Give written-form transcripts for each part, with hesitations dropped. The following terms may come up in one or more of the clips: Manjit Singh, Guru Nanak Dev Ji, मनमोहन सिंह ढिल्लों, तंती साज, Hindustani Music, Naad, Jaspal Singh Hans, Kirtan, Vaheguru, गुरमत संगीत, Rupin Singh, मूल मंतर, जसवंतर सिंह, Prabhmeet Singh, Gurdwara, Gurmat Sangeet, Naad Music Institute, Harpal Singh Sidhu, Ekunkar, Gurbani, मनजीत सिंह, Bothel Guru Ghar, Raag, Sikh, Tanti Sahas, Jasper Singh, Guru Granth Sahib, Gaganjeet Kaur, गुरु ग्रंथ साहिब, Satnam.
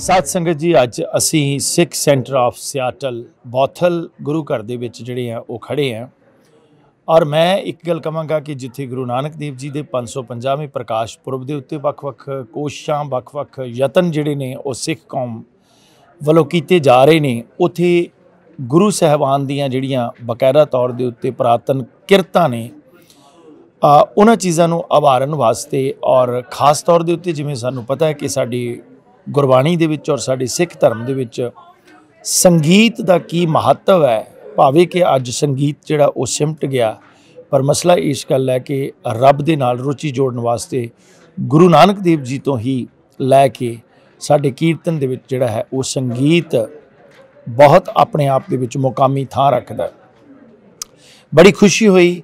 साथ संगत जी अज असी Sikh centre of Seattle Bothell गुरु घर दे विच जिहड़े हैं वो खड़े हैं और मैं एक गल कहांगा कि जिथे गुरु नानक देव जी दे 550वें प्रकाश पुरब के उत्ते वख-वख कोशिशां वख-वख यतन जिहड़े ने वो सिख कौम वलों कीते जा रहे ने, उत्थे गुरु साहिबान दीआं जिहड़ियां बकायदा तौर दे उत्ते पुरातन किरतां ने उन्हां चीज़ां नूं उभारन वास्ते और खास तौर दे उत्ते जिवें सानूं पता है कि साडी गुरबाणी दे विच और साडे सिख धर्म दे विच संगीत दा की महत्व है। भावें कि अज संगीत जिहड़ा वो सिमट गया, पर मसला इस गल है कि रब दे नाल रुचि जोड़न वास्ते गुरु नानक देव जी तो ही लैके साडे कीर्तन दे विच जिहड़ा है वो संगीत बहुत अपने आप दे विच मुकामी थां रखदा है। बड़ी खुशी हुई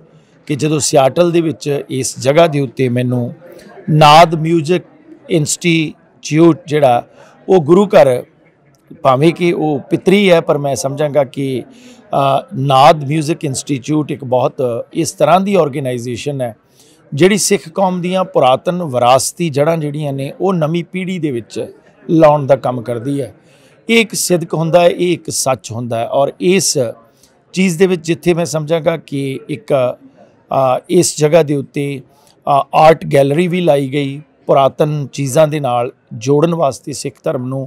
कि जदों सियाटल दे विच इस जगह दे उत्ते मैनू नाद म्यूजिक इंस्टीट्यूट जिहड़ा वो गुरु घर भावें कि वो पितरी है, पर मैं समझांगा कि नाद म्यूजिक इंस्टीट्यूट एक बहुत इस तरह की ऑर्गेनाइजेशन है जिहड़ी सिख कौम दीआं पुरातन विरासती जड़ां जिहड़ियां ने वो नवीं पीढ़ी दे विच लाउण दा काम करदी है। ये एक सिदक हुंदा है, ये एक सच हुंदा है और इस चीज़ दे विच जिथे मैं समझांगा कि एक इस जगह दे उत्ते आर्ट गैलरी भी लाई गई पुरातन चीज़ां दे नाल जोड़न वास्ते सिख धर्म नूं,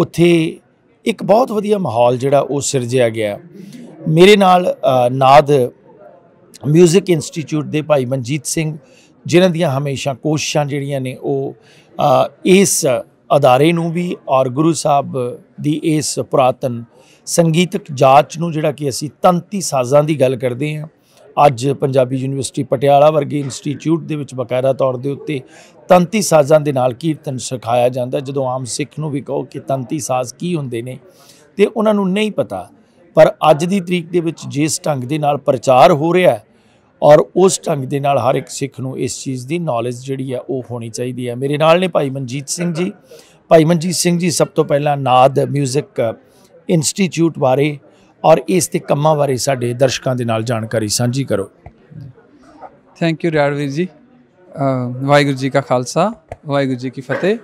उत्थे एक बहुत वधिया माहौल जिहड़ा वो सिरजिया गया। मेरे नाल नाद म्यूजिक इंस्टीट्यूट के भाई मनजीत सिंह जिन्हां दियां हमेशा कोशिशां जिहड़ियां ने वो इस अदारे नूं भी और गुरु साहब दी इस पुरातन संगीतक जाच नूं जिहड़ा कि असीं तंती साजां दी गल करदे हां। अज पंजाबी यूनिवर्सिटी पटियाला वर्गे इंस्टीट्यूट दे विच बकायदा तौर दे उत्ते तंती साजां दे नाल कीर्तन सिखाया जांदा। जदों आम सिख नूं भी कहो कि तंती साज की हुंदे ने ते उहनां नूं नहीं पता, पर अज दी तरीक दे विच जिस ढंग दे नाल प्रचार हो रिहा है और उस ढंग दे नाल हर एक सिख नूं इस चीज़ दी नॉलेज जिहड़ी है वो होनी चाहिदी है। मेरे नाल ने भाई मनजीत सिंह जी। भाई मनजीत सिंह जी सब तो पहलां नाद म्यूजिक इंस्टीट्यूट बारे और इस दे कामां बारे साडे दर्शकां दे नाल जानकारी सांझी करो। Thank you Ranveer ji. वाहिगुरू जी का खालसा, वाहिगुरू जी की फतेह।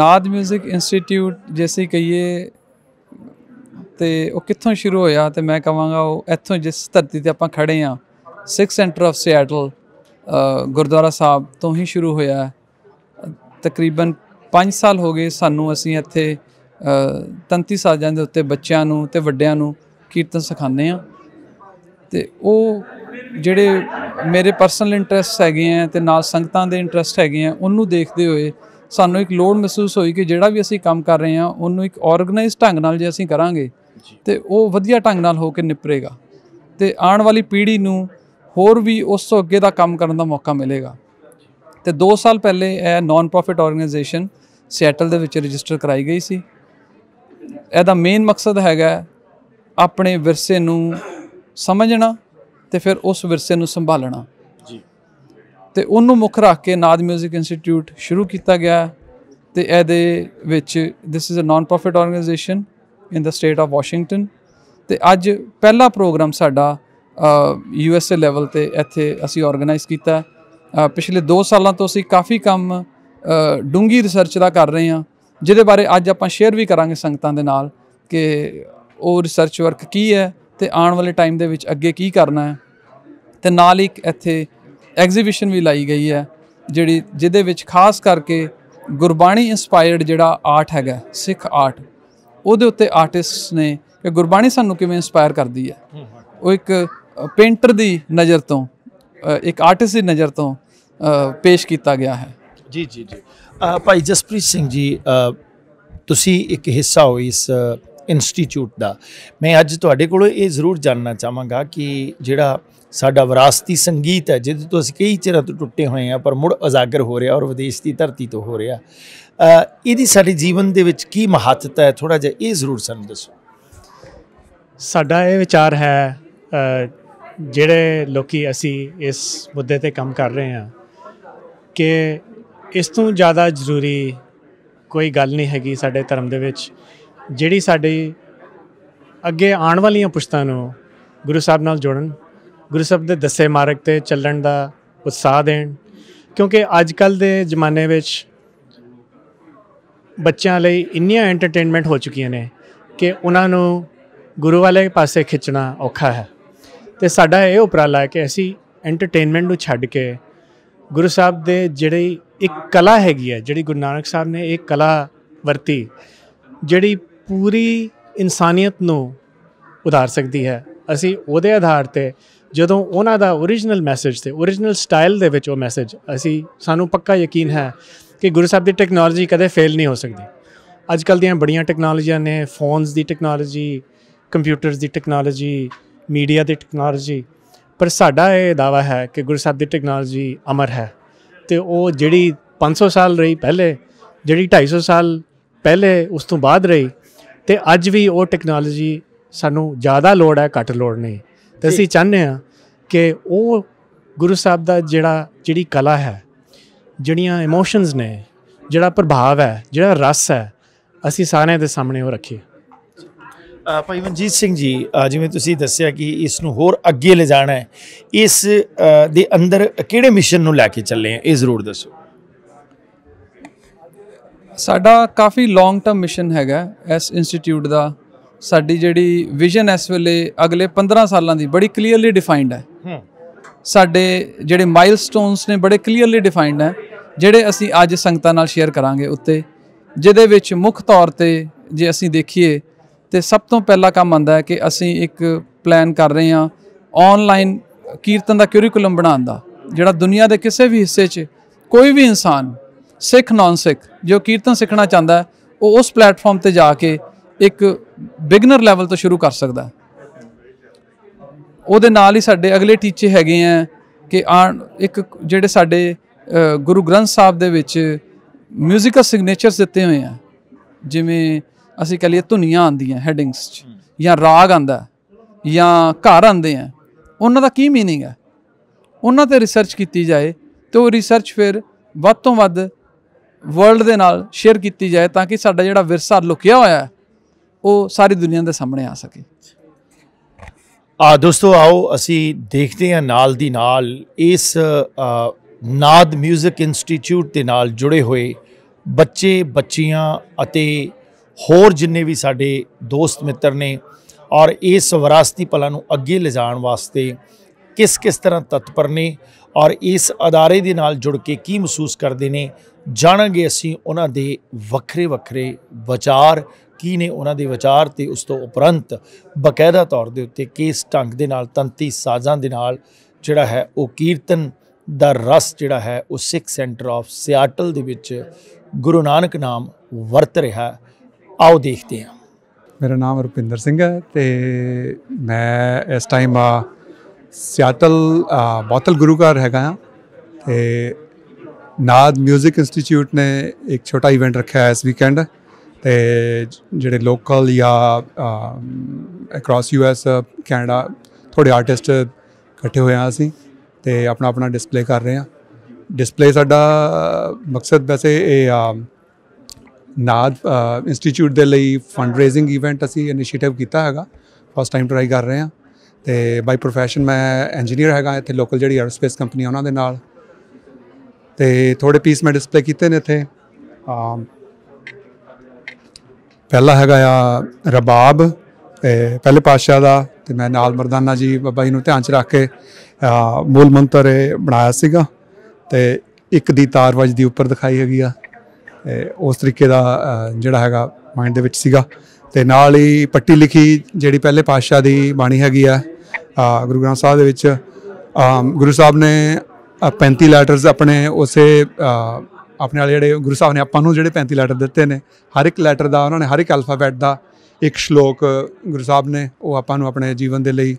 नाद म्यूजिक इंस्टीट्यूट जैसे कहिए तो वह कितों शुरू होया, तो मैं कहांगा वह इतों जिस धरती पर आप खड़े हाँ Sikh centre of Seattle gurdwara साहब तो ही शुरू होया। तकरीबन 5 साल हो गए सानू असीं इत्थे तंती साजां दे उत्ते बच्चों नूं ते वड्डिआं नूं कीर्तन सिखाने हाँ। तो वह जिहड़े मेरे पर्सनल इंटरेस्ट हैगे हैं ते नाल संगतां दे इंटरेस्ट हैगे हैं उन्हूं देखते हुए सानू एक लोड़ महसूस हुई कि जिहड़ा भी असीं काम कर रहे हैं उन्हूं एक ऑर्गेनाइज ढंग नाल जे असीं करांगे तो वह वधिया ढंग नाल होकर निपरेगा तो आने वाली पीढ़ी नूं होर भी उस तो अगे का काम करने का मौका मिलेगा। तो 2 साल पहले यह नॉन प्रॉफिट ऑर्गेनाइजेशन सियाटल दे विच रजिस्टर कराई गई सी। इहदा मेन मकसद हैगा अपने विरसे नूं समझना तो फिर उस विरसे नूं संभालना, तो उन्होंने मुख रख के नाद म्यूजिक इंस्टीट्यूट शुरू किया गया। तो ये this is a non profit organisation in the state of Washington. तो अज पहला प्रोग्राम साडा USA लेवल ते इत्थे असी ऑर्गेनाइज किया। पिछले 2 सालों तो असी काफ़ी काम डूंगी रिसर्च का कर रहे हैं जिहदे बारे अज आपां शेयर भी करांगे संगतां दे नाल कि वो रिसर्च वर्क की है तो आने वाले टाइम दे विच अगे की करना है। तो नाल ही इत्थे एग्जीबिशन भी लाई गई है जिहड़ी जिहदे विच खास करके गुरबाणी इंस्पायर्ड जिहड़ा आर्ट हैगा सिख आर्ट उहदे उत्ते आर्टिस्ट ने कि गुरबाणी सानू किवें इंस्पायर करदी है। वो एक पेंटर दी नज़र तो एक आर्टिस्ट दी नज़र तो पेश किया गया है। जी जी जी। भाई जसप्रीत सिंह जी, तुसी एक हिस्सा हो इस इंस्टीट्यूट का। मैं अज तुहाडे कोलों ये जरूर जानना चाहांगा कि जिहड़ा साडा विरासती संगीत है जिहदे तो असीं कई चिरां तो टुटे हुए हैं पर मुड़ उजागर हो रहा और विदेश की धरती तो हो रहा, इहदी साडे जीवन दे विच की महत्ता है, थोड़ा जिहा ये जरूर सानूं दसो। साडा ये विचार है जिहड़े लोकी असी इस मुद्दे ते काम कर रहे हैं कि इस तों ज़्यादा जरूरी कोई गल नहीं हैगी साडे धर्म दे विच जिहड़ी साडी अगे आने वाली पुश्तां नूं गुरु साहब नाल जोड़न, गुरु साहब दे दस्से मार्ग ते चलण दा उत्साह देण। क्योंकि अजकल दे जमाने विच बच्चों लिए इन्नियां एंटरटेनमेंट हो चुकियां ने कि उन्होंने गुरु वाले पासे खिंचना औखा है। तो साडा ये उपराला है कि असी एंटरटेनमेंट नूं छड्ड के गुरु साहब दे जिहड़ी एक कला हैगी है, जिहड़ी गुरु नानक साहब ने एक कला वरती जिहड़ी पूरी इंसानियत नूं उधार सकती है। असी उहदे आधार ते जदों उन्हां दा ओरिजिनल मैसेज ते ओरिजिनल स्टाइल दे विच ओह मैसेज असी सानूं पक्का यकीन है कि गुरु साहब की टैक्नोलॉजी कदे फेल नहीं हो सकती। अजकल दीयां बड़ियां टैक्नोलॉजियां ने, फोन्स की टैक्नोलॉजी, कंप्यूटर्स की टैक्नोलॉजी, मीडिया की टैक्नोलॉजी, पर साडा ये दावा है कि गुरु साहब की टैक्नोलॉजी अमर है। तो वह जिहड़ी 500 साल रही पहले, जिहड़ी 250 साल पहले, उस तो बाद रही, तो अज भी वह टैक्नोलॉजी सानू ज़्यादा लोड़ है, घट लोड़ नहीं। तो असीं चाहते हाँ कि वह गुरु साहब का जिहड़ी कला है, जिहड़ियां इमोशनस ने, जिहड़ा प्रभाव है, जिहड़ा रस है, असीं सारे दे सामने वह रखिए। भाई मनजीत सिंह जी, जिवें तुसीं दस्सिया कि इसनूं होर अगे ले जाना है, इस दे अंदर किहड़े मिशन नूं लैके चले हैं, ये जरूर दसो। साडा काफ़ी लॉन्ग टर्म मिशन हैगा इस इंस्टीट्यूट का। साडी जिहड़ी विजन इस वेले अगले 15 सालों की बड़ी क्लीयरली डिफाइंड है। साडे जिहड़े माइलस्टोन्स ने बड़े क्लीयरली डिफाइंड है, जिहड़े असीं अज संगतां नाल शेयर करांगे उत्ते, जिहदे विच मुख तौर ते जे असीं देखीए तो सब तो पहला काम आंदा है कि असी एक प्लान कर रहे हाँ ऑनलाइन कीर्तन का क्यूरीकुलम बनाने का, जिहड़ा दुनिया के किसी भी हिस्से च कोई भी इंसान, सिख नॉन सिख, जो कीर्तन सीखना चाहता है वो उस प्लेटफॉर्म पर जाके एक बिगनर लैवल तो शुरू कर सकता है। उहदे नाल ही साडे अगले टीचे हैगे हैं कि एक जिहड़े साडे गुरु ग्रंथ साहब दे विच म्यूजिकल सिग्नेचर्स दिते हुए हैं, जिवें असी कह लीए धुनियां आंदियां हेडिंग्स या राग आंदा या घर आंदे हैं, उन्हां दा की मीनिंग है, उन्हां ते रिसर्च कीती जाए तो रिसर्च फिर वध तों वध वर्ल्ड दे नाल शेयर कीती जाए ताकि साडा जिहड़ा विरसा लुकिया होया है वो सारी दुनिया दे सामने आ सके। दोस्तों आओ असी देखते हैं नाल दी नाल इस नाद म्यूजिक इंस्टीट्यूट दे नाल जुड़े हुए बच्चे, बच्चियां अते होर जिन्ने भी साडे दोस्त मित्र ने और इस विरासती पला नूं अगे ले जाण वास्ते किस किस तरह तत्पर ने और इस अदारे दे नाल जुड़ के की महसूस करदे ने, जाणांगे असीं उन्हां दे वखरे वखरे विचार की ने, उन्हां दे विचार ते उस तों उपरंत बकायदा तौर दे उत्ते किस ढंग दे नाल तंती साजां दे नाल जिहड़ा है वो कीर्तन दा रस जिहड़ा है वो सिख सेंटर ऑफ सियाटल दे विच गुरु नानक नाम वरत रहा है। आओ देखते हैं। मेरा नाम रुपिंदर सिंह है तो मैं इस टाइम सियाटल बोथल गुरु घर हैगा। नाद म्यूजिक इंस्टीट्यूट ने एक छोटा इवेंट रखा है इस वीकेंड तो जोड़े लोकल या अक्रॉस US कैनेडा थोड़े आर्टिस्ट इकट्ठे हुए हैं, असी तो अपना अपना डिस्पले कर रहे हैं। डिस्पले साडा मकसद वैसे नाद इंस्टीट्यूट के लिए फंड रेजिंग इवेंट असी इनिशिएटिव किया है, फर्स्ट टाइम ट्राई कर रहे हैं। तो बाई प्रोफैशन मैं इंजीनियर हैगा, इतने लोकल जी एयरोस्पेस कंपनी उन्होंने नाल ते थोड़े पीस मैं डिस्पले किए ने। इतने पहला हैगा रबाब पहले पातशाह का, तो मैं नाल मरदाना जी बाबा जी ध्यान च रख के मूल मंतर बनाया सीगा, ते एक दी तार वजदी उपर दिखाई हैगी आ, उस तरीके का जोड़ा है माइंड के नाल ही पट्टी लिखी जी पहले पातशाह की बाणी हैगी है गुरु ग्रंथ साहब के। गुरु साहब ने 35 लैटर्स अपने उस अपने जोड़े गुरु साहब ने आपू जो 35 लैटर दिते ने, हर एक लैटर का उन्होंने हर एक अल्फाबैट का एक श्लोक गुरु साहब ने वो आपू अपने जीवन के लिए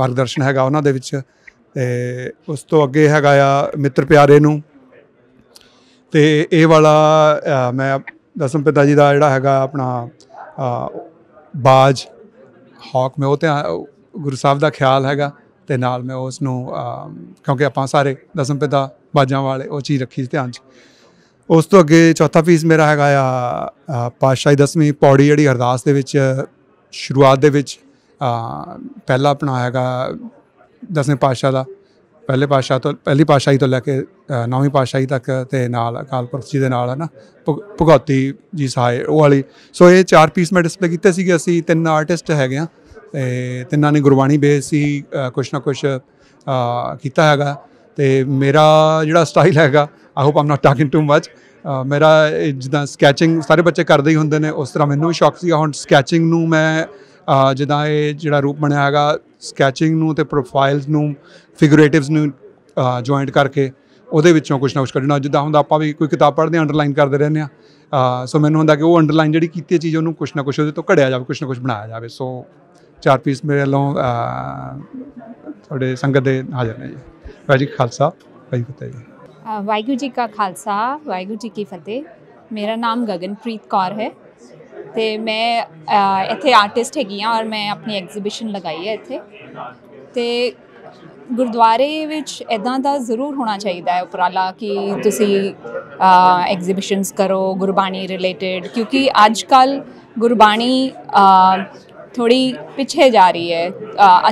मार्गदर्शन हैगा उन्होंने। उस तो अगे हैगा मित्र प्यारे नूं, तो ये वाला मैं दसम पिता जी का जोड़ा है अपना बाज हॉक में, वो गुरु साहब का ख्याल हैगा ते नाल मैं उसनों क्योंकि आप सारे दसम पिता बाजा वाले वो चीज़ रखी ध्यान। उस तो अगे चौथा पीस मेरा है पातशाही दसवीं पौड़ी जी अरदास दे विच शुरुआत दे विच पहला अपना है दसवें पातशाह का पहले पातशाह तो पहली पातशाही तो लैके नौवीं पातशाही तक ते नाल अकाल पुरख जी दे नाल है ना भगौती जी सहाय वो वाली। सो ये चार पीस मैं डिस्पले कीते सीगे। असीं तीन आर्टिस्ट हैगे ते तिन्ना ने गुरबाणी बेस ही कुछ ना कुछ कीता हैगा। ते मेरा जिहड़ा स्टाइल हैगा I hope I am not talking too much. मेरा जिदा स्कैचिंग सारे बच्चे करदे ही हुंदे ने उस तरह मैनूं भी शौक सीगा। हुण स्कैचिंग नूं मैं जिदा ये जिहड़ा रूप बनिया हैगा स्कैचिंग नूं ते प्रोफाइल्स नूं फिगरेटिव्स नूं जॉइंट करके उहदे विच्चों कुछ ना कुछ कढना। जिदा हुंदा आपां भी कोई किताब पढ़दे आं अंडरलाइन करदे रहने आं। सो मैनूं हुंदा कि वो अंडरलाइन जिहड़ी कीती चीज़ उहनूं कुछ ना कुछ उहदे तो घड़िया जावे कुछ ना कुछ बनाया जावे। सो चार पीस मेरे लों तुहाडे संगत दे हाजिर ने जी। वाहिगुरू जी खालसा वाहिगुरू फतेह जी। वाहिगुरू जी का खालसा वाहिगुरू जी की फतेह। मेरा नाम गगनप्रीत कौर है ते मैं इत्थे आर्टिस्ट हैगी और मैं अपनी एग्जीबिशन लगाई है इत्थे। ते गुरुद्वारे विच इदां दा जरूर होना चाहिए है उपराला कि तुसी एग्जीबिशनस करो गुरबाणी रिलेटेड, क्योंकि आजकल गुरबाणी थोड़ी पिछे जा रही है।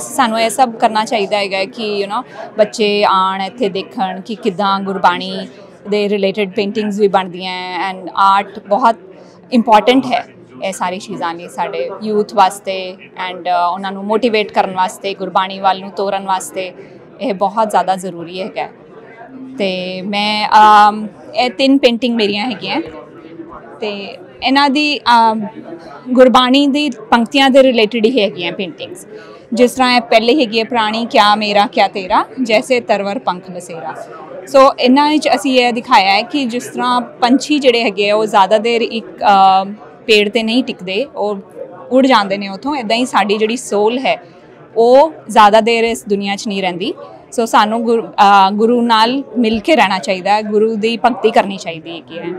सानू ये सब करना चाहिए है कि यू नो बच्चे आन इत्थे देखण कि किदां गुरबाणी दे रिलेटेड पेंटिंग्स भी बनदियां एंड आर्ट बहुत इंपॉर्टेंट है। ये सारी चीज़ा ने साढ़े यूथ वास्ते एंड उन्होंने मोटिवेट करने वास्ते गुरबाणी वाल नूं तोरन वास्ते यह बहुत ज़्यादा जरूरी है। तो मैं तीन पेंटिंग मेरिया है तो इन्हां दी गुरबाणी दी पंक्तियां दे रिलेटेड ही है पेंटिंग्स। जिस तरह है पहले हैगी प्राणी क्या मेरा क्या तेरा जैसे तरवर पंख लसेरा। सो इन्होंने असी ये दिखाया है कि जिस तरह पंछी जोड़े है वो ज़्यादा देर एक पेड़ पर नहीं टिकते और उड़ जाते हैं उतों। इदा ही साड़ी जोड़ी सोल है वो ज़्यादा देर इस दुनिया च नहीं रहिंदी। सो सानू गुरु नाल मिल के रहना चाहिए, गुरु की भगती करनी चाहिए है।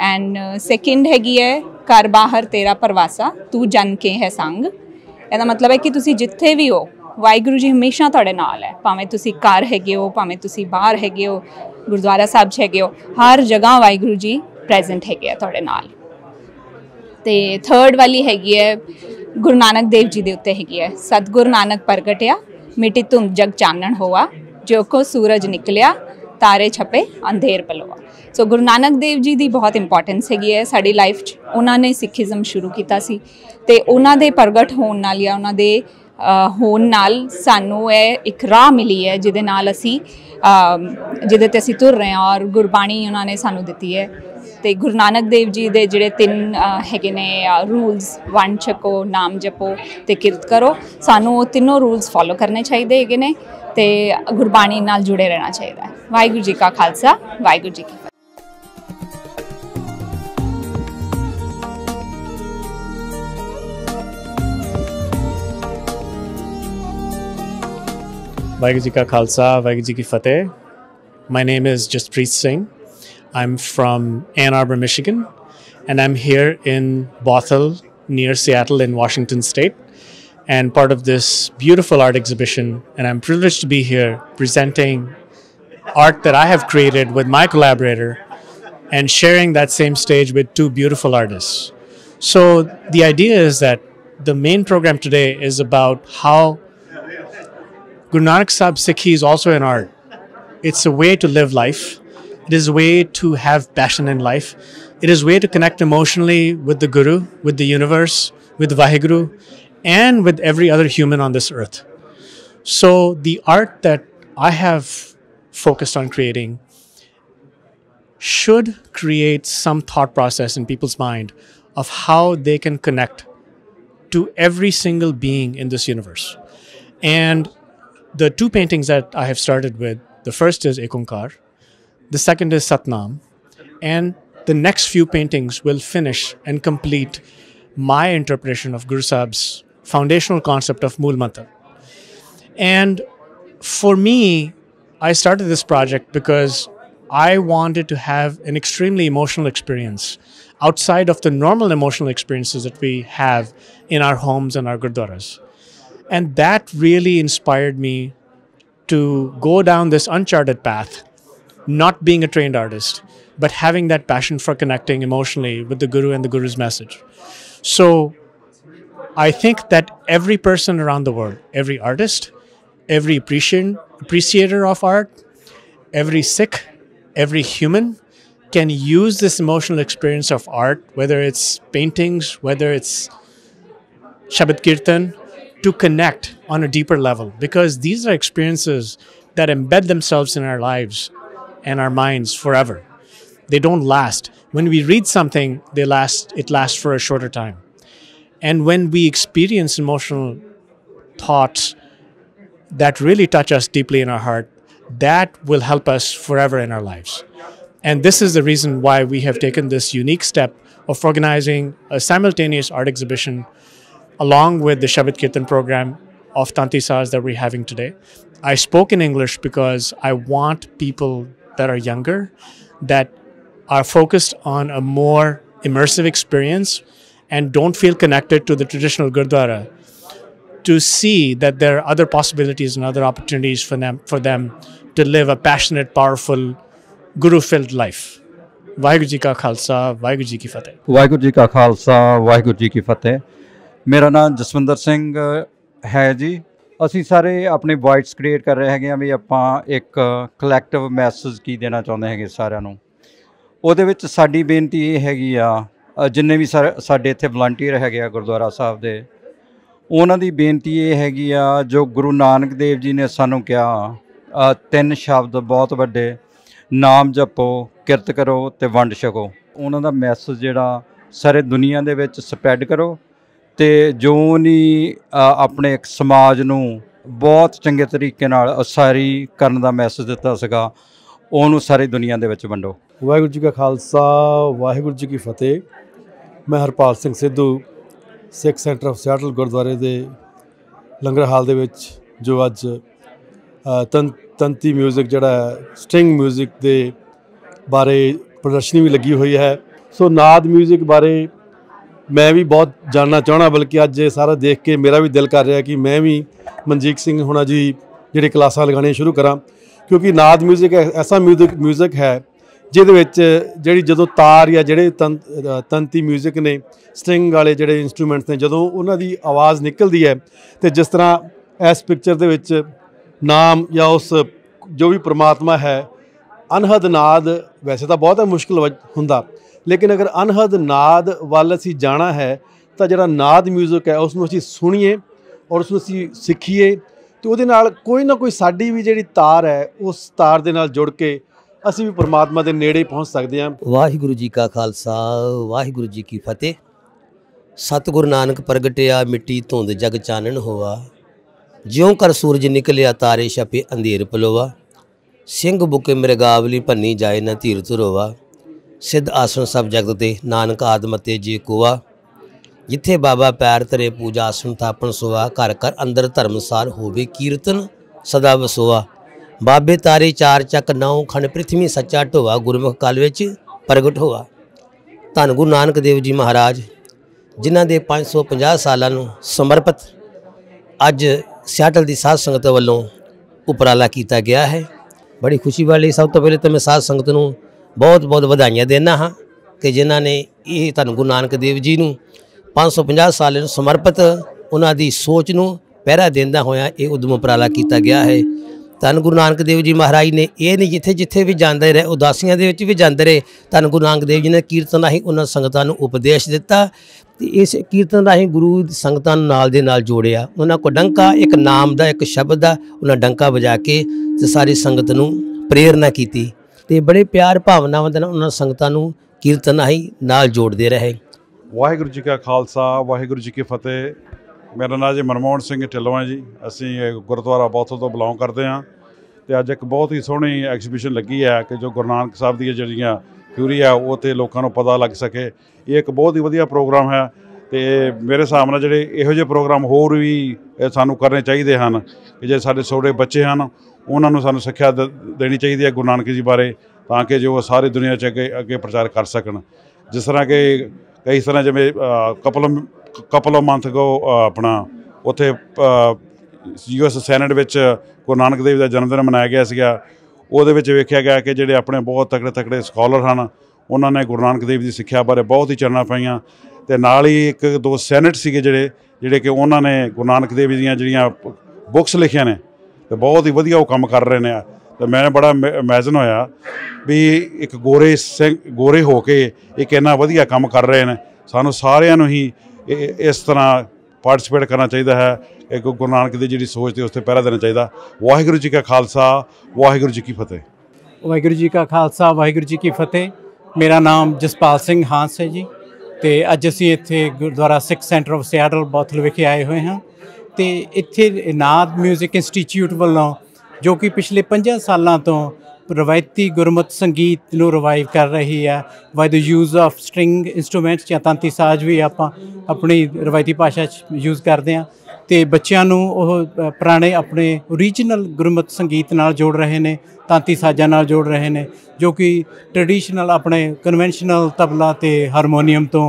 एंड सैकेंड हैगी है घर बाहर तेरा परवासा तू जन के है संग। ਇਹਦਾ मतलब है कि तुसी जिथे भी हो वाहिगुरु जी हमेशा तुहाडे नाल है, भावें तुसी घर हैगे हो भावें तुसी बाहर हैगे हो गुरुद्वारा साहब च हैगे हो, हर जगह वाहिगुरु जी प्रेजेंट हैगे आ तुहाडे नाल। ते थर्ड वाली हैगी है गुरु नानक देव जी दे उत्ते हैगी है सतगुरु नानक प्रगटिया मिट्टी धुंद जग चानण होआ जो को सूरज निकलिया तारे छपे अंधेर पलोआ। सो गुरु नानक देव जी की बहुत इंपॉर्टेंस हैगी है साड़ी लाइफ च। उन्होंने सिखिज़म शुरू किया सी ते उन्हों दे प्रगट होण नाल या उन्हों दे होण नाल सानू एक राह मिली है जिहदे नाल असी जिहदे ते असी तुर रहे हैं और गुरबाणी उन्होंने सानू दिती है। ते गुरु नानक देव जी दे जिहड़े तीन हैगे ने रूल्स वंड छको नाम जपो ते किरत करो सानू वो तीनों रूल्स फॉलो करने चाहिए हैगे ने ते गुरबाणी नाल जुड़े रहना चाहिए। वाहिगुरू जी का खालसा वाहिगुरू जी की फतेह। वाहिगुरू जी का खालसा वाहिगुरू जी की फतेह। My name is Jaspreet Singh. I am from Ann Arbor Michigan and I am here in Bothell near Seattle in Washington state and part of this beautiful art exhibition, and I'm privileged to be here presenting art that I have created with my collaborator and sharing that same stage with two beautiful artists. So the idea is that the main program today is about how Guru Nanak Sahib Sikhi is also an art. It's a way to live life. It is a way to have passion in life. It is a way to connect emotionally with the Guru, with the universe, with Vaheguru, and with every other human on this earth. So the art that I have focused on creating should create some thought process in people's mind of how they can connect to every single being in this universe. And the two paintings that I have started with, the first is Ekunkar, the second is Satnam, and the next few paintings will finish and complete my interpretation of Guru Sahib's foundational concept of Mul Mantar. And for me, I started this project because I wanted to have an extremely emotional experience outside of the normal emotional experiences that we have in our homes and our gurdwaras. And that really inspired me to go down this uncharted path, not being a trained artist, but having that passion for connecting emotionally with the Guru and the Guru's message. So I think that every person around the world, every artist, every appreciator of art, every Sikh, every human can use this emotional experience of art, whether it's paintings, whether it's Shabad Kirtan, to connect on a deeper level, because these are experiences that embed themselves in our lives and our minds forever. They don't last. When we read something, it lasts for a shorter time. And when we experience emotional thoughts that really touch us deeply in our heart, that will help us forever in our lives. And this is the reason why we have taken this unique step of organizing a simultaneous art exhibition along with the Shabad Kirtan program of Tanti Sahas that we're having today. I spoke in English because I want people that are younger, that are focused on a more immersive experience and don't feel connected to the traditional Gurdwara, to see that there are other possibilities and other opportunities for them to live a passionate, powerful, Guru-filled life. Vaheguru Ji Ka Khalsa, Vaheguru Ji Ki Fateh. Vaheguru Ji Ka Khalsa, Vaheguru Ji Ki Fateh. मेरा नाम जसवंतर सिंह है जी। ਅਸੀਂ ਸਾਰੇ अपने voice create कर रहे हैं भी ਆਪਾਂ एक कलैक्टिव मैसेज की देना चाहते हैं सारिਆਂ ਨੂੰ। ਉਹਦੇ ਵਿੱਚ ਸਾਡੀ ਬੇਨਤੀ ਇਹ ਹੈਗੀ ਆ ਜਿੰਨੇ ਵੀ ਸਾਡੇ ਇੱਥੇ ਵਲੰਟੀਅਰ ਹੈਗੇ ਆ ਗੁਰਦੁਆਰਾ ਸਾਹਿਬ ਦੇ, ਉਹਨਾਂ ਦੀ ਬੇਨਤੀ ਇਹ ਹੈਗੀ ਆ जो गुरु नानक देव जी ने ਸਾਨੂੰ ਕਿਹਾ तीन शब्द बहुत ਵੱਡੇ, नाम जपो, किरत करो ਤੇ ਵੰਡ ਛਕੋ। ਉਹਨਾਂ ਦਾ ਮੈਸੇਜ ਜਿਹੜਾ सारे दुनिया ਦੇ ਵਿੱਚ ਸਪੈਡ करो तो जो नहीं अपने एक समाज में बहुत चंगे तरीके सारी करने का मैसेज दिता सगा, उन्होंने सारी दुनिया के विच वंडो। वाहिगुरू जी का खालसा, वाहिगुरू जी की फतेह। मैं Harpal Singh Sidhu, Sikh centre of Seattle गुरुद्वारे के लंगर हाल के विच जो अज तंती म्यूजिक जड़ा स्ट्रिंग म्यूजिक के बारे प्रदर्शनी भी लगी हुई है। सो नाद म्यूजिक बारे मैं भी बहुत जानना चाहना, बल्कि अज ये सारा देख के मेरा भी दिल कर रहा है कि मैं भी मनजीत सिंह होना जी जी क्लासा लगानी शुरू करा, क्योंकि नाद म्यूजिक ऐसा म्यूजिक है जिहदे जो तार या जोड़े तंती म्यूजिक ने स्ट्रिंग वाले जोड़े इंस्ट्रूमेंट्स ने जो उन्होंने आवाज़ निकलती है, तो जिस तरह इस पिक्चर के नाम या उस जो भी परमात्मा है अनहद नाद वैसे तो बहुत मुश्किल होंदा, लेकिन अगर अनहद नाद वाल असी जाना है तो जो नाद म्यूजिक है उसनूं असी सुनीए और उसनूं असी सीखीए, तो उहदे नाल कोई ना कोई साड़ी भी जिहड़ी तार है उस तार दे नाल जुड़ के असी भी परमात्मा दे नेड़े पहुँच सकते हैं। वाहिगुरू जी का खालसा, वाहिगुरू जी की फतेह। सतगुरु नानक प्रगटिया, मिट्टी धुंद जग चानन होवा, ज्यों कर सूरज निकलिया तारे छपे अंधेर पलोवा, सिंह बुके मृगावली भन्नी जाए न धीर धुरोवा, सिद्ध आसन सब जगत ते नानक आदम ते जे कोवा, जिथे बाबा पैर तरे पूजा आसन थापन सोवा, घर घर अंदर धर्मसार होवे कीर्तन सदा वसोवा, बाबे तारे चार चक नौ खंड पृथ्वी सच्चा ढोवा, गुरमुख काल विच प्रगट होवा। धन गुरु नानक देव जी महाराज जिन्हां दे 550 सालां नूं समर्पित अज सियाटल दी साध संगत वल्लों उपराला कीता गया है। बड़ी खुशी वाली सब तो पहले तो मैं साध संगत नूं बहुत ਵਧਾਈਆਂ देना हाँ कि जिन्ह ने ये धन गुरु नानक देव जी नूं 550 साल समर्पित उन्हां दी सोच नूं पहरा देंदा होया ये उद्यम उपराला किया गया है। धन गुरु नानक देव जी महाराज ने ये नहीं जिथे जिथे भी जाते रहे उदासियां दे विच भी जाते रहे, धन गुरु नानक देव जी ने कीर्तन राही उन्हां संगतां नूं उपदेश दिता, इस कीर्तन राही गुरु संगतां नूं नाल दे नाल जोड़िया। उन्हां को डंका एक नाम का एक शब्द का उन्हां डंका वजा के सारी संगत नूं प्रेरणा की, तो बड़े प्यार भावनावां दे नाल उन्हां संगतां नूं कीर्तन राही नाल जोड़दे रहे। वाहिगुरू जी का खालसा, वाहिगुरू जी की फतेह। मेरा नाम जी मनमोहन सिंह ढिल्लों है जी। असी गुरुद्वारा बोथल तो बिलोंग करते हैं, तो अज एक बहुत ही सोहनी एग्जीबिशन लगी है कि जो गुरु नानक साहब दी जिहड़ियां थ्यूरी है वो तो लोगों को पता लग सके। ये एक बहुत ही वधिया प्रोग्राम है, तो मेरे हिसाब नाल जिहड़े इहो जिहे प्रोग्राम होर भी सानूं करने चाहिए हैं कि जे साडे छोटे बच्चे हैं उन्होंने सानूं सिक्ख्या देनी चाहिए है गुरु नानक जी बारे, ताकि जो सारी दुनिया च अगे प्रचार कर सकन। जिस तरह के कई तरह जिवें कपल मंथ को अपना उत्थे US सैनेट विच गुरु नानक देव का जन्मदिन मनाया गया सीगा, उहदे विच वेखिया गया कि जिहड़े अपने बहुत तगड़े स्कॉलर हैं उन्होंने गुरु नानक देव की सिक्ख्या बारे बहुत ही चलना पाईयां, ते नाल ही एक दो सैनेट सीगे जिहड़े कि उन्होंने गुरु नानक देव जी दी जिहड़ियां बुक्स लिखिया ने तो बहुत ही वधिया वो काम कर रहे हैं। तो मैं बड़ा इमेजिन होया भी एक गोरे सिंह गोरे होके एक इन्ना वधिया काम कर रहे हैं। सानू सारियां नूं ही इस तरह पार्टिसिपेट करना चाहिए है। एक गुरु नानक की जी सोच है उस पर पहरा देना चाहिए। वाहिगुरू जी का खालसा, वाहिगुरू जी की फतेह। वाहिगुरू जी का खालसा, वाहिगुरू जी की फतेह। मेरा नाम जसपाल सिंह हांस है जी। तो अज असी इत्थे gurdwara Sikh centre of Seattle Bothell विखे आए हुए हैं। तो इत्थे नाद म्यूजिक इंस्टीट्यूट वालों जो कि पिछले 5 सालों तो रवायती गुरमत संगीत नूं रिवाइव कर रही है by the use of string instruments या तांती साज भी आप अपनी रवायती भाषा यूज़ करते हैं। तो बच्चों नूं ओह पुराने अपने ओरिजिनल गुरमत संगीत नाल जोड़ रहे हैं, तांती साजा नाल जोड़ रहे हैं जो कि ट्रडिशनल अपने कन्वेंशनल तबला तो हारमोनीयम तो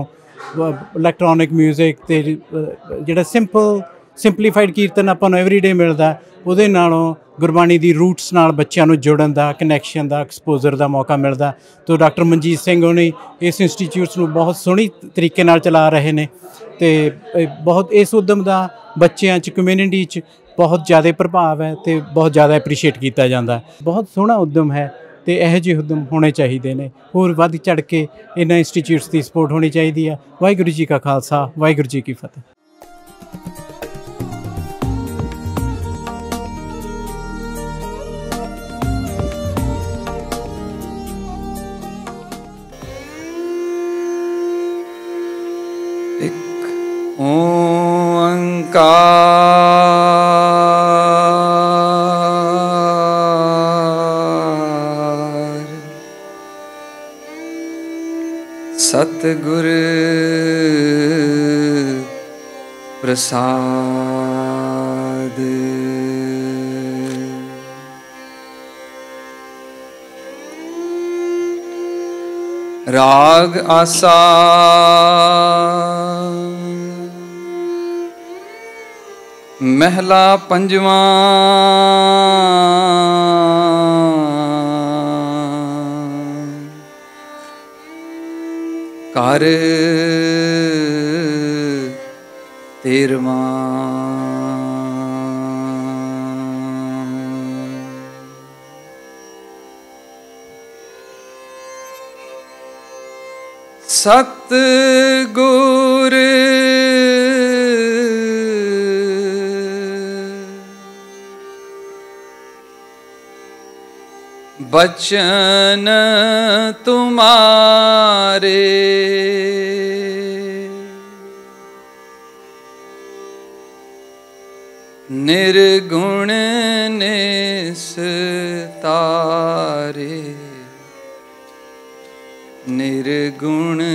इलैक्ट्रॉनिक म्यूजिक तो जिहड़ा सिंपल सिंपलीफाइड कीर्तन आपां नूं एवरीडे मिलता उहदे नालों गुरबाणी दी रूट्स नाल बच्चों नूं जुड़न दा कनैक्शन दा एक्सपोजर दा मौका मिलता। तो डॉक्टर मनजीत सिंह उन्हें इस इंस्टीट्यूट नूं बहुत सोहनी तरीके नाल चला रहे हैं। तो बहुत इस उद्यम का बच्चों च कम्यूनिटी च बहुत ज़्यादा प्रभाव है तो बहुत ज़्यादा एप्रीशिएट किया जाता है। बहुत सोहना उद्यम है तो यह जे उद्यम होने चाहिए ने होर वध चढ़ के इन्हां इंस्टीट्यूट्स की सपोर्ट होनी चाहिए है। वाहिगुरू जी का खालसा, वाहिगुरू जी की फतेह। कार सतगुर प्रसाद राग आसा महला 5वां कार 13वां सत गुर बचन तुम्हारे निर्गुण निस्तारे निर्गुण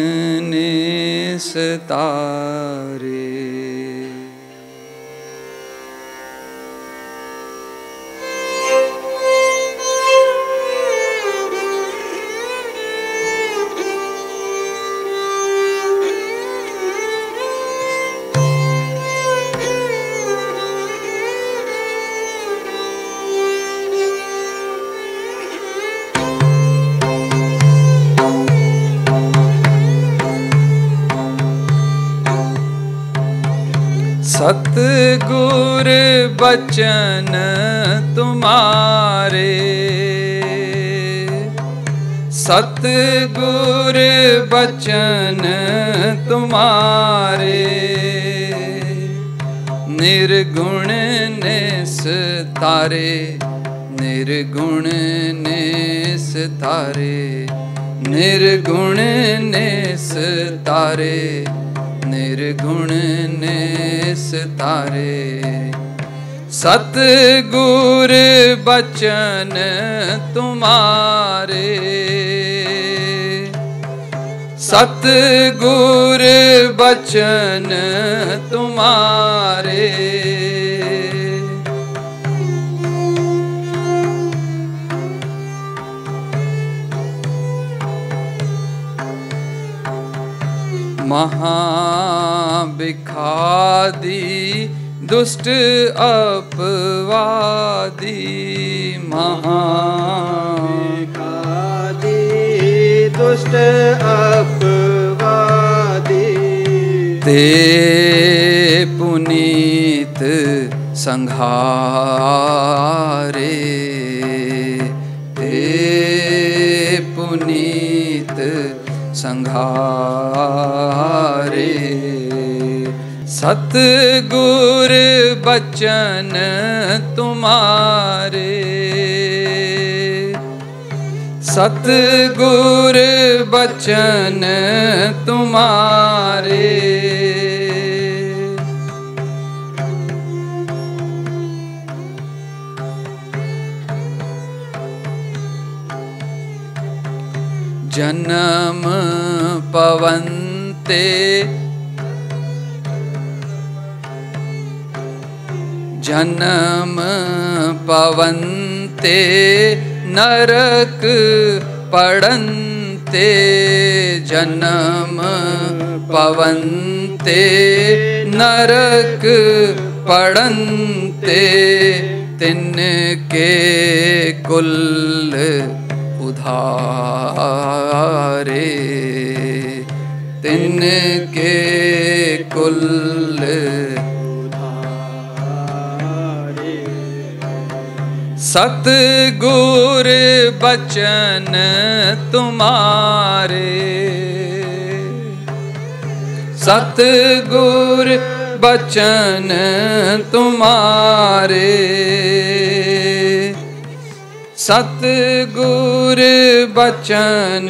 निस्तारे सतगुर बचन तुम्हारे सतगुर बचन तुम्हारे निर्गुण निस्तारे निर्गुण निस्तारे निर्गुण निस्तारे निर्गुण निस्तारे सतगुर बचन तुम्हारे सतगुर बचन तुम्हारे महाबिखादी दुष्ट अपवादी महाबिखादी दुष्ट अपवादी ते पुनीत संहारे हे पुनीत संहारे। सतगुर बचन तुम्हारे सतगुर बचन तुम्हारे। जन्म पवन्ते जन्म पवन्ते नरक पड़न्ते जन्म पवन्ते नरक पड़न्ते। तिनके कुल उधारे तिनके कुल उधारे। सतगुर बचन तुम्हारे सतगुर बचन तुम्हारे। सतगुर बचन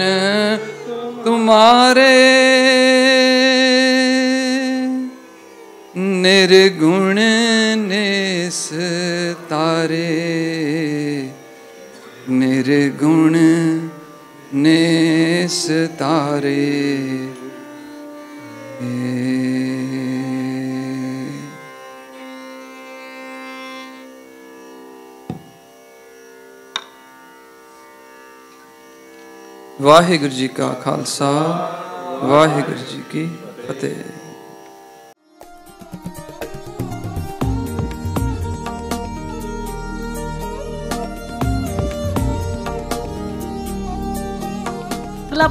तुम्हारे निर्गुण निस्तारे निर्गुण निस्तारे। वाहेगुरु जी का खालसा वाहेगुरु जी की फतेह।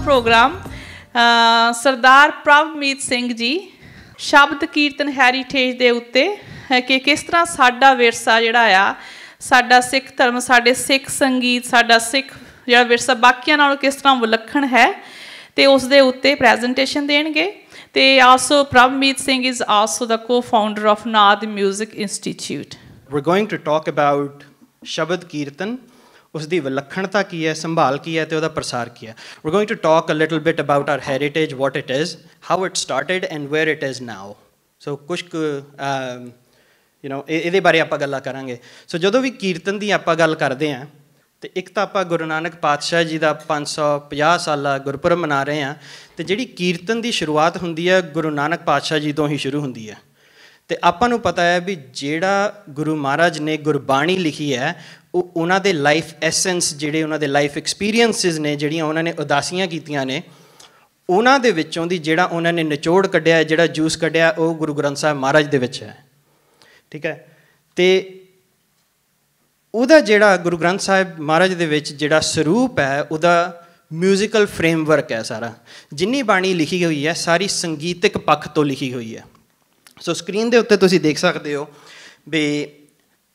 प्रोग्राम सरदार प्रभमीत सिंह जी शब्द कीर्तन हैरीटेज के उत्ते कि किस तरह साडा विरसा जिहड़ा आ साडा सिख धर्म साडे सिख संगीत साडा सिख जिहड़ा विरसा बाकियां नालों किस तरह विलक्षण है ते उस दे उत्ते प्रेजेंटेशन देणगे। ते also Prabhmeet Singh is also the cofounder of Naad music institute. We are going to talk about शब्द कीर्तन उसकी विलक्षणता की है संभाल की है तो उसका प्रसार किया। We are going to talk a little bit about our heritage what it is how it started and where it is now. So कुछ यू नो ये बारे आप गल करांगे। सो जो भी कीर्तन की आप गल करते हैं तो एक तो आप गुरु नानक पातशाह जी का 550 साल गुरपुरब मना रहे हैं तो जी कीर्तन की शुरुआत होंगी है गुरु नानक पातशाह जी तो ही शुरू होंगी है। तो आपू पता है भी जोड़ा गुरु महाराज ने गुरबाणी लिखी है ਉਹ ਉਹਨਾਂ ਦੇ ਲਾਈਫ ਐਸੈਂਸ ਜਿਹੜੇ ਉਹਨਾਂ ਦੇ ਲਾਈਫ ਐਕਸਪੀਰੀਐਂਸਿਸ ਨੇ ਜਿਹੜੀਆਂ ਉਹਨਾਂ ਨੇ ਉਦਾਸੀਆਂ ਕੀਤੀਆਂ ਨੇ ਉਹਨਾਂ ਦੇ ਵਿੱਚੋਂ ਦੀ ਜਿਹੜਾ ਉਹਨਾਂ ਨੇ ਨਿਚੋੜ ਕੱਢਿਆ ਜਿਹੜਾ ਜੂਸ ਕੱਢਿਆ ਉਹ ਗੁਰੂ ਗ੍ਰੰਥ ਸਾਹਿਬ ਮਹਾਰਾਜ ਦੇ ਵਿੱਚ ਹੈ। ਠੀਕ ਹੈ। ਤੇ ਉਹਦਾ ਜਿਹੜਾ ਗੁਰੂ ਗ੍ਰੰਥ ਸਾਹਿਬ ਮਹਾਰਾਜ ਦੇ ਵਿੱਚ ਜਿਹੜਾ ਸਰੂਪ ਹੈ ਉਹਦਾ ਮਿਊਜ਼ੀਕਲ ਫਰੇਮਵਰਕ ਹੈ ਸਾਰਾ। ਜਿੰਨੀ ਬਾਣੀ ਲਿਖੀ ਹੋਈ ਹੈ ਸਾਰੀ ਸੰਗੀਤਕ ਪੱਖ ਤੋਂ ਲਿਖੀ ਹੋਈ ਹੈ। ਸੋ ਸਕਰੀਨ ਦੇ ਉੱਤੇ ਤੁਸੀਂ ਦੇਖ ਸਕਦੇ ਹੋ ਵੀ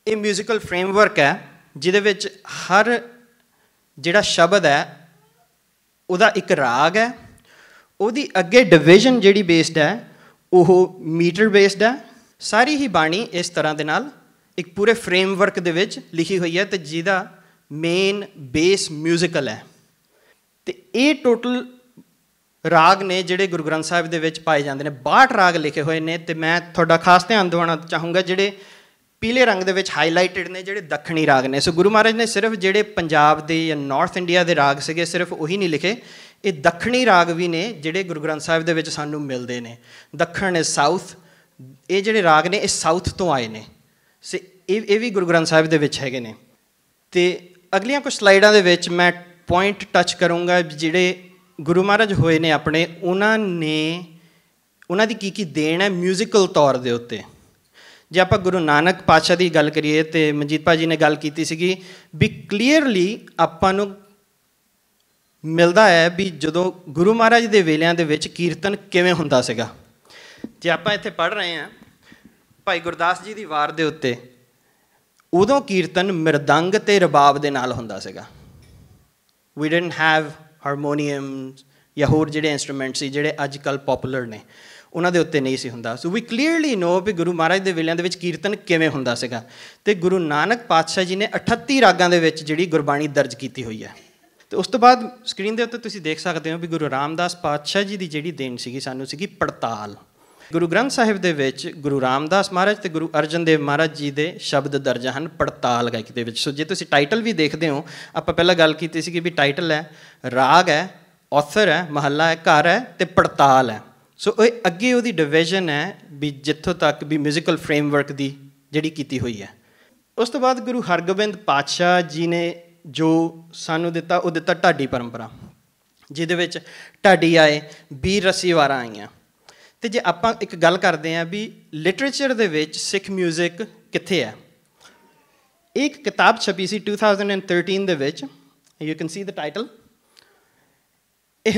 ਇਹ ਮਿਊਜ਼ੀਕਲ ਫਰੇਮਵਰਕ ਹੈ ਜਿਹਦੇ ਵਿੱਚ ਹਰ ਜਿਹੜਾ ਸ਼ਬਦ ਹੈ ਉਹਦਾ ਇੱਕ ਰਾਗ ਹੈ ਉਹਦੀ ਅੱਗੇ ਡਿਵੀਜ਼ਨ ਜਿਹੜੀ ਬੇਸਡ ਹੈ ਉਹ ਮੀਟਰ ਬੇਸਡ ਹੈ। ਸਾਰੀ ਹੀ ਬਾਣੀ ਇਸ ਤਰ੍ਹਾਂ ਦੇ ਨਾਲ ਇੱਕ ਪੂਰੇ ਫਰੇਮਵਰਕ ਦੇ ਵਿੱਚ ਲਿਖੀ ਹੋਈ ਹੈ ਤੇ ਜਿਹਦਾ ਮੇਨ ਬੇਸ ਮਿਊਜ਼ੀਕਲ ਹੈ। ਤੇ ਇਹ ਟੋਟਲ ਰਾਗ ਨੇ ਜਿਹੜੇ ਗੁਰੂ ਗ੍ਰੰਥ ਸਾਹਿਬ ਦੇ ਵਿੱਚ ਪਾਏ ਜਾਂਦੇ ਨੇ 62 ਰਾਗ ਲਿਖੇ ਹੋਏ ਨੇ। ਤੇ ਮੈਂ ਤੁਹਾਡਾ ਖਾਸ ਧਿਆਨ ਦਿਵਾਉਣਾ ਚਾਹੂੰਗਾ ਜਿਹੜੇ ਪੀਲੇ ਰੰਗ ਦੇ ਵਿੱਚ ਹਾਈਲਾਈਟਡ ਨੇ ਜਿਹੜੇ ਦੱਖਣੀ ਰਾਗ ਨੇ। ਸੋ ਗੁਰੂ ਮਹਾਰਾਜ ਨੇ ਸਿਰਫ ਜਿਹੜੇ ਪੰਜਾਬ ਦੇ ਜਾਂ ਨਾਰਥ ਇੰਡੀਆ ਦੇ ਰਾਗ ਸੀਗੇ ਸਿਰਫ ਉਹੀ ਨਹੀਂ ਲਿਖੇ ਇਹ ਦੱਖਣੀ ਰਾਗ ਵੀ ਨੇ ਜਿਹੜੇ ਗੁਰੂ ਗ੍ਰੰਥ ਸਾਹਿਬ ਦੇ ਵਿੱਚ ਸਾਨੂੰ ਮਿਲਦੇ ਨੇ। ਦੱਖਣ ਸਾਊਥ ਇਹ ਜਿਹੜੇ ਰਾਗ ਨੇ ਇਹ ਸਾਊਥ ਤੋਂ ਆਏ ਨੇ। ਸੋ ਇਹ ਵੀ ਗੁਰੂ ਗ੍ਰੰਥ ਸਾਹਿਬ ਦੇ ਵਿੱਚ ਹੈਗੇ ਨੇ। ਤੇ ਅਗਲੀਆਂ ਕੁਝ ਸਲਾਈਡਾਂ ਦੇ ਵਿੱਚ ਮੈਂ ਪੁਆਇੰਟ ਟੱਚ ਕਰੂੰਗਾ ਜਿਹੜੇ ਗੁਰੂ ਮਹਾਰਾਜ ਹੋਏ ਨੇ ਆਪਣੇ ਉਹਨਾਂ ਦੀ ਕੀ ਦੇਣ ਹੈ ਮਿਊਜ਼ੀਕਲ ਤੌਰ ਦੇ ਉੱਤੇ। जे आप गुरु नानक पातशाह की गल करिए तो मनजीत भाजी ने गल की भी क्लीयरली आपां मिलता है भी जो गुरु महाराज के वेलियां दे विच कीर्तन किवें हुंदा सीगा। जे आप इत्थे पढ़ रहे हैं भाई गुरदास जी की वार दे उत्ते उदों कीर्तन मृदंग ते रबाब दे नाल हुंदा सीगा। वी डिडंट हैव हारमोनीयम्स या होर जिहड़े इंस्ट्रूमेंट सी जिहड़े अज कल पॉपूलर ने उन्हां दे उत्ते नहीं सी हुंदा। सो वी क्लीयरली नो भी गुरु महाराज दे वेलिआं दे विच कीर्तन किवें हुंदा सीगा ते गुरु नानक पातशाह जी ने 38 रागां दे विच जिहड़ी गुरबाणी दर्ज कीती होई है। तो उस तो बाद स्क्रीन दे उत्ते तुसीं देख सकदे हो भी गुरु रामदास पातशाह जी दी जिहड़ी देन सीगी सानूं सीगी पड़ताल। गुरु ग्रंथ साहिब दे विच गुरु रामदास महाराज ते गुरु अर्जन देव महाराज जी दे शब्द दर्ज हैं पड़ताल गायकी दे विच। सो जे तुसीं टाइटल भी देखदे हो आपां पहलां गल कीती सीगी भी टाइटल है, राग है, ऑथर है, महला है, घर है ते पड़ताल है। सो ये अगे उहदी डिवीजन है भी जित्थों तक भी म्यूजिकल फ्रेमवर्क दी जिहड़ी कीती होई है। उस तो बाद गुरु हरगोबिंद पातशाह जी ने जो सानू दिता वह दिता ढाडी परंपरा जिहदे विच ढाडी आए बीर रसी वारा आईआं। तो जे आपां एक गल करते हैं भी लिटरेचर दे विच सिख म्यूजिक कित्थे है, एक किताब छपी सी 2013 दे विच, you can see the title.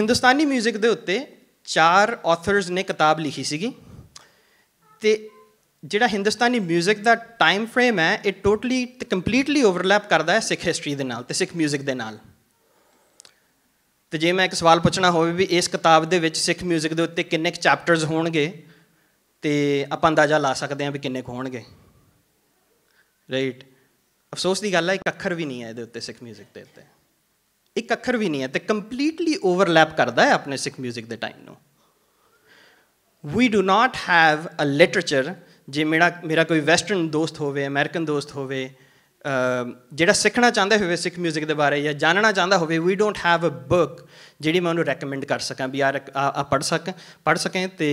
Hindustani music दे उत्ते 4 ऑथर्स ने किताब लिखी सीगी ते जिहड़ा हिंदुस्तानी म्यूजिक दा टाइम फ्रेम है ये टोटली ते कंप्लीटली ओवरलैप करता है सिख हिस्टरी दे नाल ते सिख म्यूजिक दे नाल। तो जे मैं एक सवाल पूछना होवे भी इस किताब दे विच सिख म्यूजिक दे उत्ते किन्ने क चैप्टर्स होणगे ते आपां अंदाजा ला सकदे हां भी किन्ने क होणगे, राइट। अफसोस दी गल है एक अखर भी नहीं है इहदे उत्ते, सिख म्यूजिक दे उत्ते एक अखर भी नहीं है ते कंप्लीटली ओवरलैप करदा है अपने सिख म्यूजिक दे टाइम नूं। We do not have a literature. जे मेरा कोई वैसटर्न दोस्त होवे, अमेरिकन दोस्त होवे, जिहड़ा सीखना चाहता हो सिख म्यूजिक के बारे या जानना चाहता हो, we don't have a book जिहड़ी मैं उन्हें रैकमेंड कर सकें भी यार पढ़ सकें तो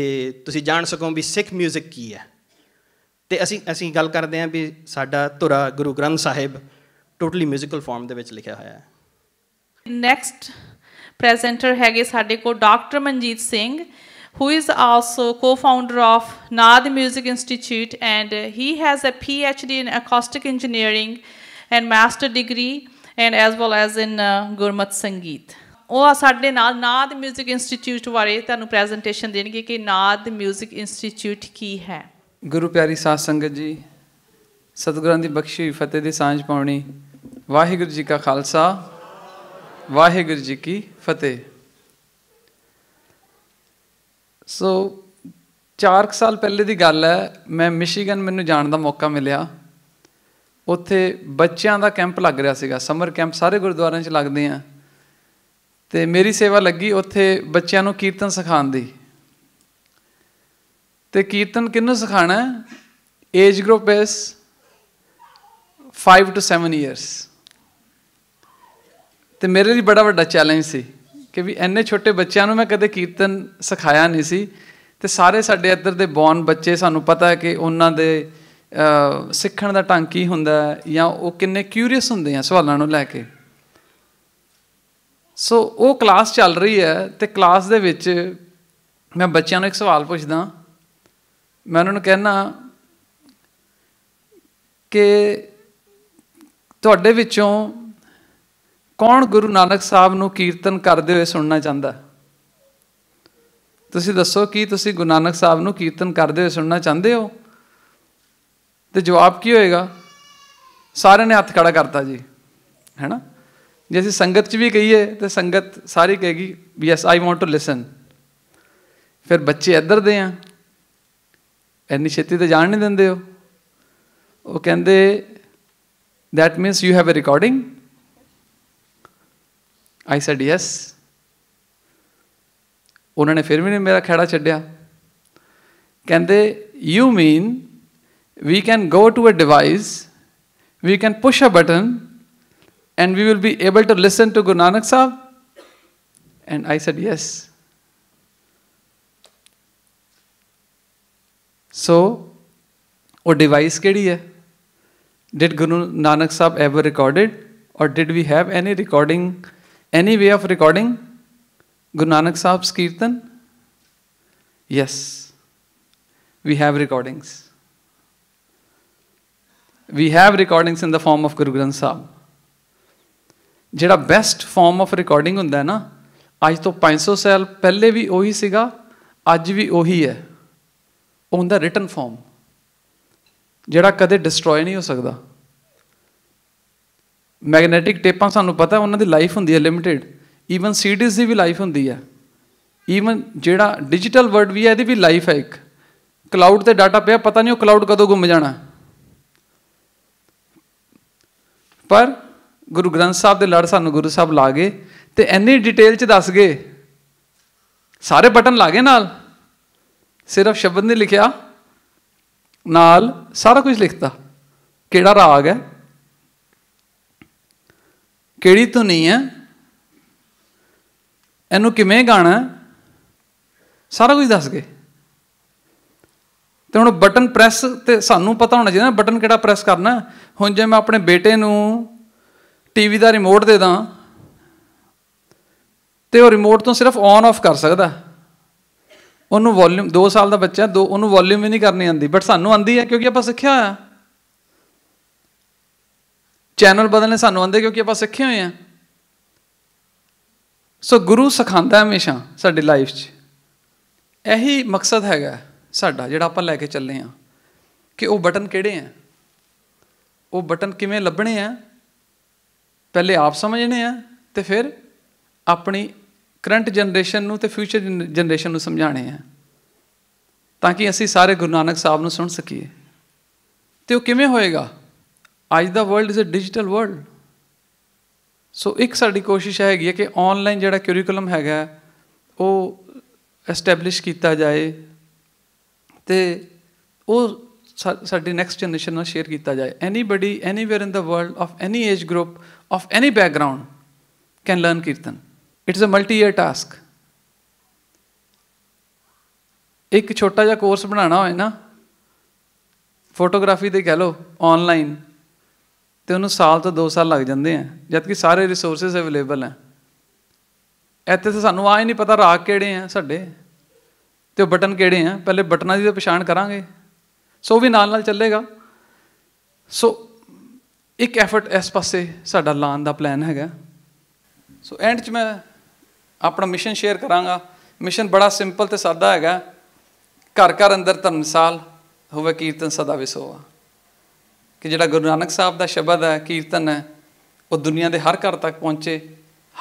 तुसीं जान सको भी सिख म्यूजिक की है। तो असी गल करते हैं भी साडा धुरा गुरु ग्रंथ साहिब totally musical form दे विच लिखिया होया है। नैक्सट प्रजेंटर हैगे साडे को doctor मनजीत सिंह, who is also co-founder of Naad Music Institute, and he has a PhD in acoustic engineering and master degree, and as well as in Gurmat Sangeet. ਉਹ ਸਾਡੇ ਨਾਲ Naad Music Institute ਬਾਰੇ ਤੁਹਾਨੂੰ presentation ਦੇਣਗੇ ਕਿ Naad Music Institute ਕੀ ਹੈ। ਗੁਰੂ ਪਿਆਰੀ ਸਾਧ ਸੰਗਤ ਜੀ, ਸਤਿਗੁਰਾਂ ਦੀ ਬਖਸ਼ੀ ਫਤਿਹ ਦੀ ਸਾਂਝ ਪਾਉਣੀ। ਵਾਹਿਗੁਰੂ ਜੀ ਕਾ ਖਾਲਸਾ, ਵਾਹਿਗੁਰੂ ਜੀ ਕੀ ਫਤਿਹ। सो 4 साल पहले की गल है, मैं मिशीगन मैनू जाने का मौका मिले। उत्थे बच्चों का कैंप लग रहा सीगा, समर कैंप सारे गुरुद्वारों च लगते हैं। तो मेरी सेवा लगी उत्थे बच्चों को कीर्तन सिखाने दी। तो कीर्तन किन्नू सिखाना, age group is 5 to 7 years। तो मेरे लिए बड़ा वड्डा चैलेंज सी कि भी इन्ने छोटे बच्चों मैं कदे कीर्तन सिखाया नहीं सी। ते सारे साडे इधर दे बॉर्न बच्चे सानू पता है कि उन्हां दे सिखण दा ढंग की हुंदा है या वो किन्ने क्यूरीअस हुंदे हैं सवालां नूं लैके। सो वो क्लास चल रही है ते क्लास दे विच मैं बच्चों नूं एक सवाल पुछदा। मैं उन्होंने कहना कि तुहाडे विचों कौन गुरु नानक साहब नू कीर्तन करते हुए सुनना चाहता? तुसी दसो कि तुसी गुरु नानक साहब नू कीर्तन करते हुए सुनना चाहते हो? तो जवाब की होएगा? सारे ने हत्थ खड़ा करता जी, है ना। जे असीं संगत च भी कहीए तो संगत सारी कहेगी yes I want to listen. फिर बच्चे इधर दे हैं इन्नी छेती तो जान नहीं देंदे हो, वो कहंदे that means you have a recording. I said yes. उन्होंने फिर भी नहीं मेरा खैड़ा छड्डिया, कहते you mean we can go to a device, we can push a button and we will be able to listen to Guru Nanak Sahib? And I said yes. So वो device केड़ी है? Did Guru Nanak Sahib ever recorded और did we have any recording, any way of recording Guru Nanak Sahib's kirtan? Yes, we have recordings, we have recordings in the form of Guru Granth Sahib, jehda best form of recording hunda hai na। Aaj to 500 saal pehle vi ohi siga, aaj vi ohi hai। Onda written form jehda kade destroy nahi ho sakda। Magnetic टेपां सानू पता उन्होंने life होंगी है limited, even CDs की भी life होंगी है, ईवन जोड़ा डिजिटल वर्ड भी है ये भी लाइफ है। एक क्लाउड से डाटा पे पता नहीं वो क्लाउड कदों गुम जाना, पर गुरु ग्रंथ साहब के लड़ सानू गुरु साहब ला गए तो इन्नी डिटेल च दस गए, सारे बटन ला गए नाल, सिर्फ शब्द नहीं लिखा, नाल सारा कुछ लिखता, केड़ा राग है, केड़ी धुनी है, इनू किमें गाना है, सारा कुछ दस गए। तो हम बटन प्रैस तो सानू पता होना चाहिए ना बटन केड़ा प्रैस करना। हुण जे मैं अपने बेटे नू टीवी का रिमोट दे दां तो वह रिमोट तो सिर्फ ऑन ऑफ कर सकता, उन्होंने वॉल्यूम, 2 साल का बच्चा दो उन्होंने वॉल्यूम भी नहीं करनी आती, बट सानू आती है क्योंकि आप सीखा होया। चैनल बदलने सानू आते क्योंकि आप सीखे हुए हैं। सो गुरु सिखाता हमेशा साडी लाइफ 'च, यही मकसद हैगा साडा जिहड़ा आपां लैके चले हाँ कि वह बटन किहड़े हैं, वह बटन किवें लभणे है, पहले आप समझने हैं तो फिर अपनी करंट जनरेशन नूं ते फ्यूचर जनरेशन नूं समझाने हैं, ताकि असी सारे गुरु नानक साहब नूं सुन सकीए। तो किवें होएगा? आज दा world is a digital world. So एक साडी कोशिश हैगी है कि ऑनलाइन जिहड़ा क्यूरीकुलम हैगा वो एस्टैबलिश कीता जाए तो वो साडी नैक्सट जनरेशन नाल शेयर कीता जाए। Anybody anywhere in the world of any age group of any background can learn kirtan. It's a multi year task. एक छोटा जा कोर्स बनाना होए ना फोटोग्राफी दे कह लो ऑनलाइन, तो उन्होंने 1 साल तो 2 साल लग जाते हैं, जबकि सारे रिसोर्सिज अवेलेबल हैं। इतने तो सानू आ ही नहीं पता राग किहड़े हैं साडे ते बटन किहड़े हैं, पहले बटना की तो पछाण करांगे, सो भी नाल नाल चलेगा। सो एक एफर्ट इस पासे साडा लान का प्लैन हैगा। सो एंड च मैं अपना मिशन शेयर कराँगा। मिशन बड़ा सिंपल तो सादा हैगा, घर घर अंदर धर्मशाल होवे कीर्तन सदा विसोवा, कि जिहड़ा गुरु नानक साहब का शब्द है कीर्तन है वो दुनिया के हर घर तक पहुँचे,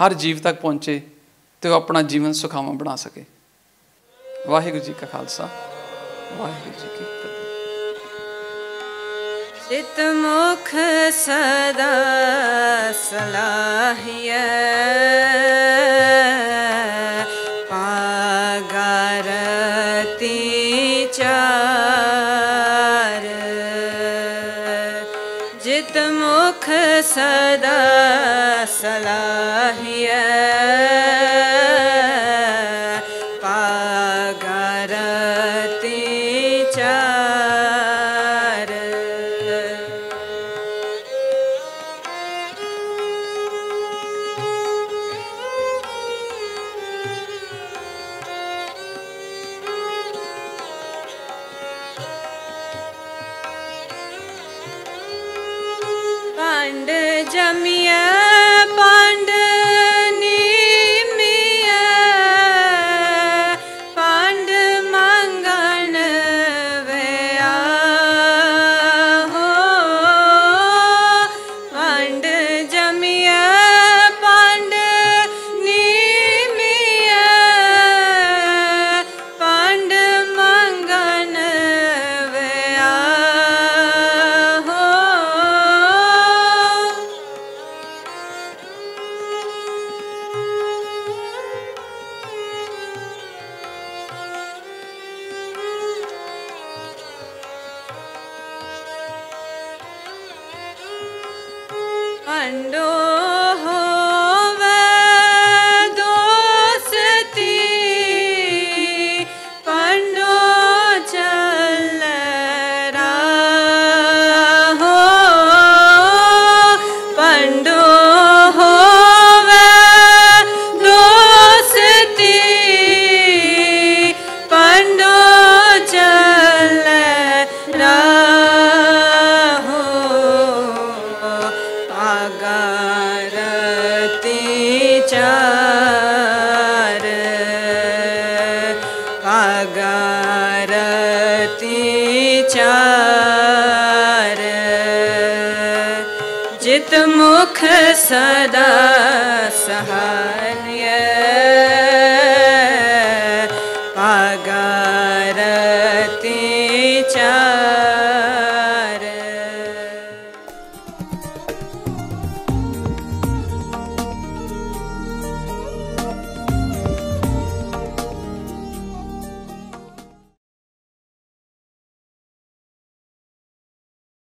हर जीव तक पहुँचे, तो वह अपना जीवन सुखावा बना सके। वाहिगुरू जी का खालसा, वाहिगुरू जी की फतेह। चित मुख सदा सलाहिया पागारती चार, चित मुख सदा सलाहिया पागारती चार। Okay. सदा सहाय पागारती चा